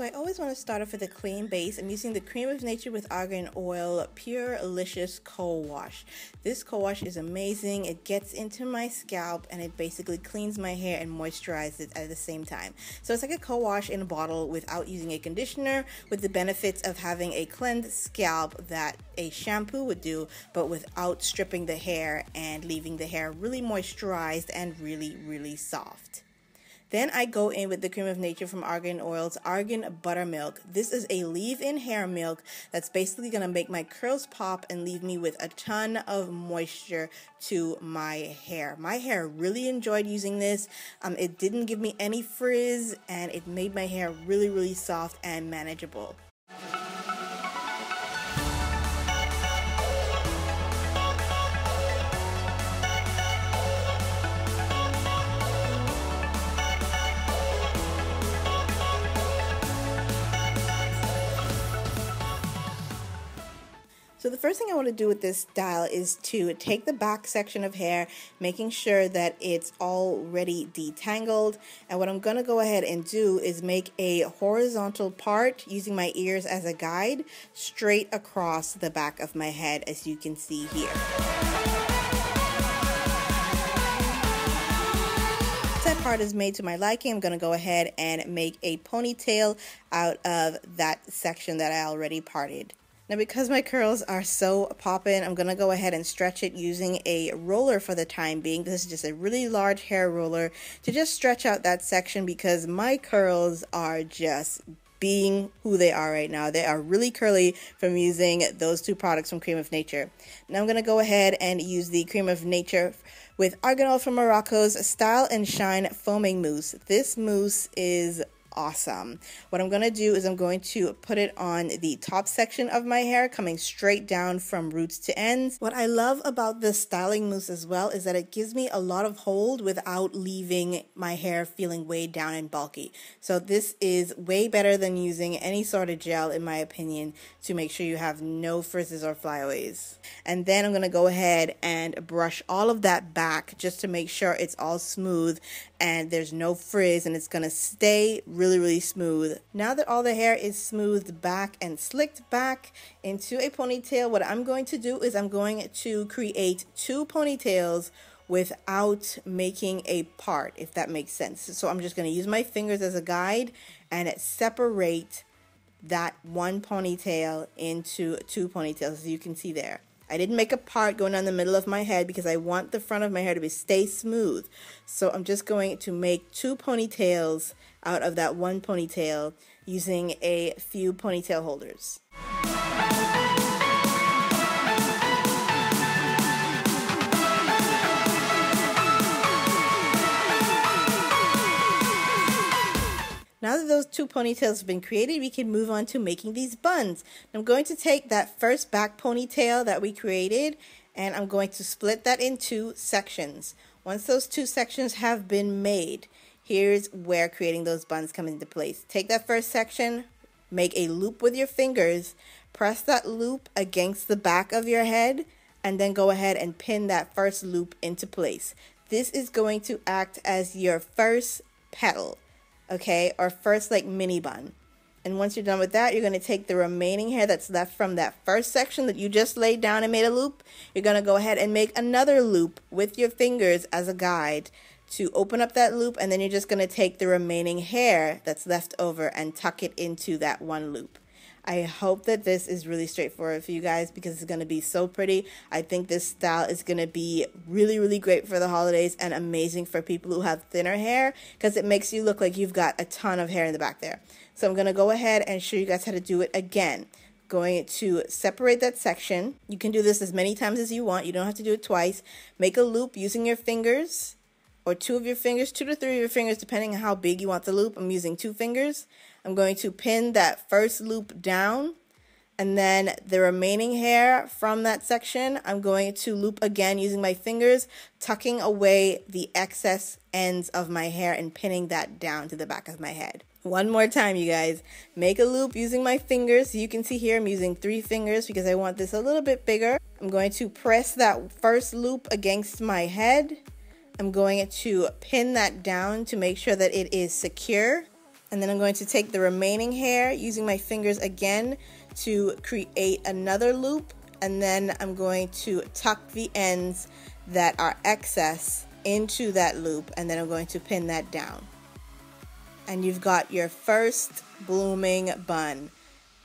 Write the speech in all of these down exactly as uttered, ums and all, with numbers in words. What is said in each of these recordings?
So I always want to start off with a clean base. I'm using the Crème of Nature with Argan Oil Pure Licious Co-Wash. This co-wash is amazing. It gets into my scalp and it basically cleans my hair and moisturizes it at the same time. So it's like a co-wash in a bottle without using a conditioner, with the benefits of having a cleansed scalp that a shampoo would do, but without stripping the hair and leaving the hair really moisturized and really, really soft. Then I go in with the Crème of Nature from Argan Oil's Argan Buttermilk. This is a leave-in hair milk that's basically going to make my curls pop and leave me with a ton of moisture to my hair. My hair really enjoyed using this. Um, it didn't give me any frizz, and it made my hair really, really soft and manageable. So the first thing I want to do with this style is to take the back section of hair, making sure that it's already detangled. And what I'm going to go ahead and do is make a horizontal part using my ears as a guide straight across the back of my head, as you can see here. That part is made to my liking. I'm going to go ahead and make a ponytail out of that section that I already parted. Now, because my curls are so poppin', I'm going to go ahead and stretch it using a roller for the time being. This is just a really large hair roller to just stretch out that section, because my curls are just being who they are right now. They are really curly from using those two products from Crème of Nature. Now I'm going to go ahead and use the Crème of Nature with Argan Oil from Morocco's Style and Shine Foaming Mousse. This mousse is awesome. What I'm going to do is I'm going to put it on the top section of my hair, coming straight down from roots to ends. What I love about this styling mousse as well is that it gives me a lot of hold without leaving my hair feeling way down and bulky. So this is way better than using any sort of gel, in my opinion, to make sure you have no frizzes or flyaways. And then I'm going to go ahead and brush all of that back just to make sure it's all smooth and there's no frizz, and it's going to stay really Really, really smooth. Now that all the hair is smoothed back and slicked back into a ponytail, what I'm going to do is I'm going to create two ponytails without making a part, if that makes sense. So I'm just going to use my fingers as a guide and separate that one ponytail into two ponytails, as you can see there. I didn't make a part going down the middle of my head because I want the front of my hair to be stay smooth. So I'm just going to make two ponytails out of that one ponytail using a few ponytail holders. Now that those two ponytails have been created, we can move on to making these buns. I'm going to take that first back ponytail that we created, and I'm going to split that in two sections. Once those two sections have been made, here's where creating those buns come into place. Take that first section, make a loop with your fingers, press that loop against the back of your head, and then go ahead and pin that first loop into place. This is going to act as your first petal. Okay, or first like mini bun. And once you're done with that, you're going to take the remaining hair that's left from that first section that you just laid down and made a loop. You're going to go ahead and make another loop with your fingers as a guide to open up that loop, and then you're just going to take the remaining hair that's left over and tuck it into that one loop. I hope that this is really straightforward for you guys, because it's going to be so pretty. I think this style is going to be really, really great for the holidays and amazing for people who have thinner hair, because it makes you look like you've got a ton of hair in the back there. So I'm going to go ahead and show you guys how to do it again. Going to separate that section. You can do this as many times as you want. You don't have to do it twice. Make a loop using your fingers, or two of your fingers, two to three of your fingers, depending on how big you want the loop. I'm using two fingers. I'm going to pin that first loop down, and then the remaining hair from that section, I'm going to loop again using my fingers, tucking away the excess ends of my hair and pinning that down to the back of my head. One more time, you guys. Make a loop using my fingers. You can see here I'm using three fingers because I want this a little bit bigger. I'm going to press that first loop against my head. I'm going to pin that down to make sure that it is secure. And then I'm going to take the remaining hair using my fingers again to create another loop, and then I'm going to tuck the ends that are excess into that loop, and then I'm going to pin that down. And you've got your first blooming bun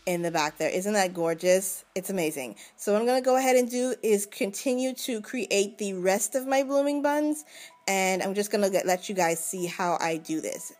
in the back there. Isn't that gorgeous? It's amazing. So what I'm going to go ahead and do is continue to create the rest of my blooming buns, and I'm just going to let you guys see how I do this.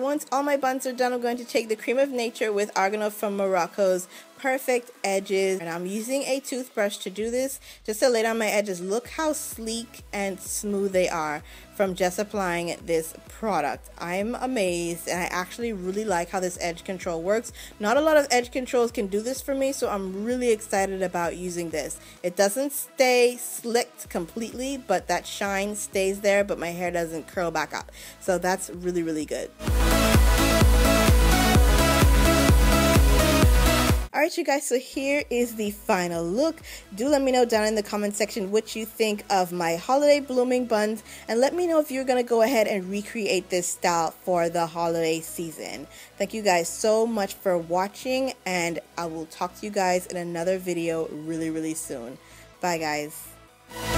Once all my buns are done, I'm going to take the Crème of Nature with Argan from Morocco's Perfect Edges, and I'm using a toothbrush to do this just to lay down my edges. Look how sleek and smooth they are from just applying this product. I'm amazed, and I actually really like how this edge control works. Not a lot of edge controls can do this for me, so I'm really excited about using this. It doesn't stay slicked completely, but that shine stays there, but my hair doesn't curl back up. So that's really, really good. Alright you guys, so here is the final look. Do let me know down in the comment section what you think of my holiday blooming buns, and let me know if you're going to go ahead and recreate this style for the holiday season. Thank you guys so much for watching, and I will talk to you guys in another video really, really soon. Bye guys.